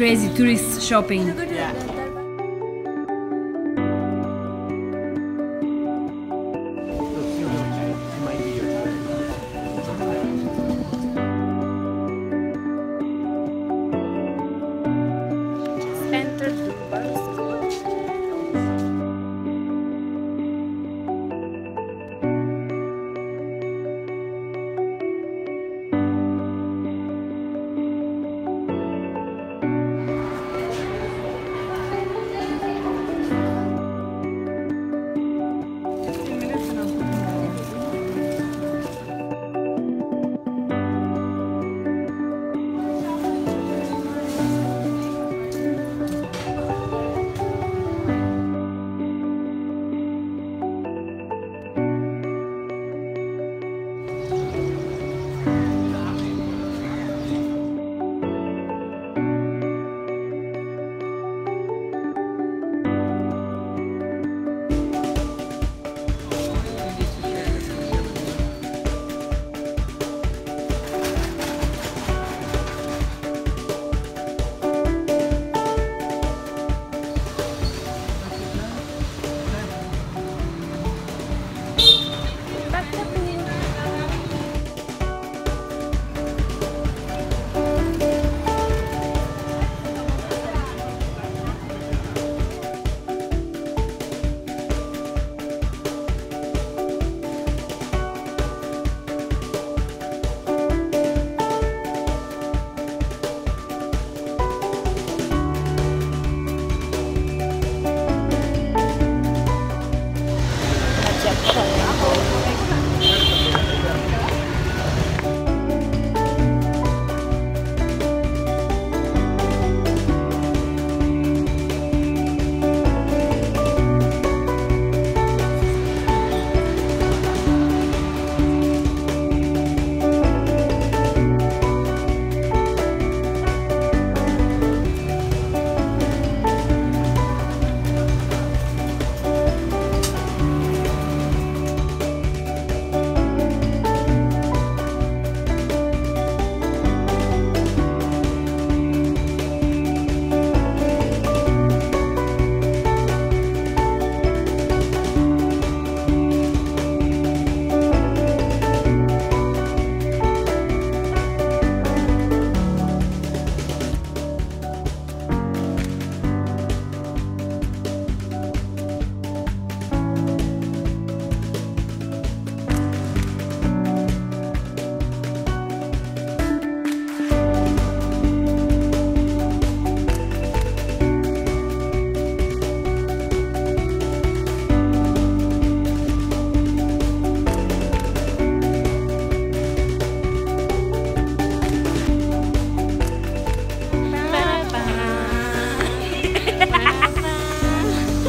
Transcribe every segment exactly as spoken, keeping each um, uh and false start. crazy tourist shopping. Yeah. Enter the bus.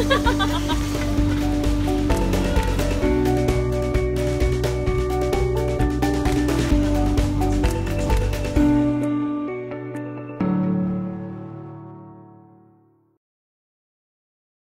Ha ha ha ha!